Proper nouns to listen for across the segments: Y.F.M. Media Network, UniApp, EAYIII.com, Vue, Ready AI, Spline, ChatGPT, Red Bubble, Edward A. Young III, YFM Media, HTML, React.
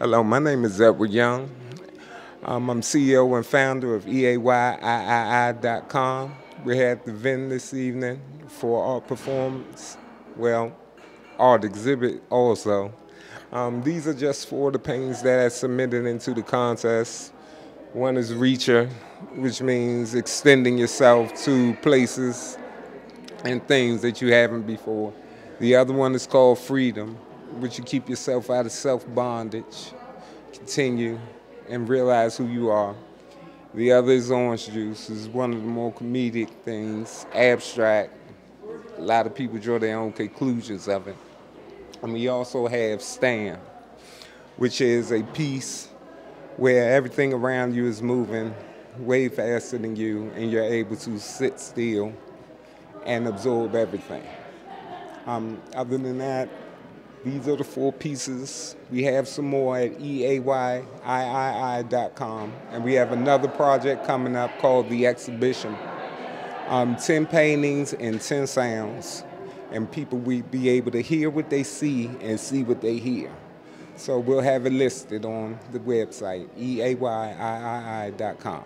Hello, my name is Edward Young. I'm CEO and founder of EAYIII.com. We had the event this evening for art performance, well, art exhibit also. These are just four of the paintings that I submitted into the contest. One is Reacher, which means extending yourself to places and things that you haven't before. The other one is called Freedom, which you keep yourself out of self-bondage, continue, and realize who you are. The other is Orange Juice, is one of the more comedic things, abstract. A lot of people draw their own conclusions of it. And we also have Stand, which is a piece where everything around you is moving way faster than you, and you're able to sit still and absorb everything. Other than that, these are the four pieces. We have some more at EAYIII.com, and we have another project coming up called The Exhibition. 10 paintings and 10 sounds, and people will be able to hear what they see and see what they hear. So we'll have it listed on the website, EAYIII.com.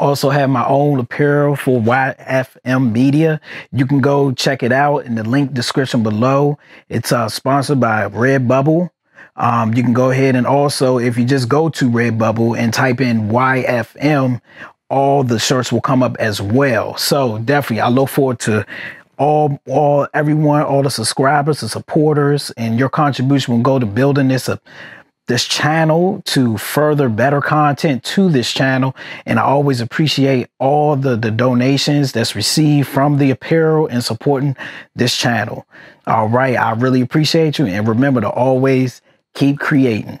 Also have my own apparel for YFM Media. You can go check it out in the link description below. It's sponsored by Red Bubble. You can go ahead and also, if you just go to Red Bubble and type in YFM, all the shirts will come up as well. So definitely, I look forward to everyone, all the subscribers, the supporters, and your contribution will go to building this channel, to further better content to this channel. And I always appreciate all the donations that's received from the apparel and supporting this channel. All right, I really appreciate you, and remember to always keep creating.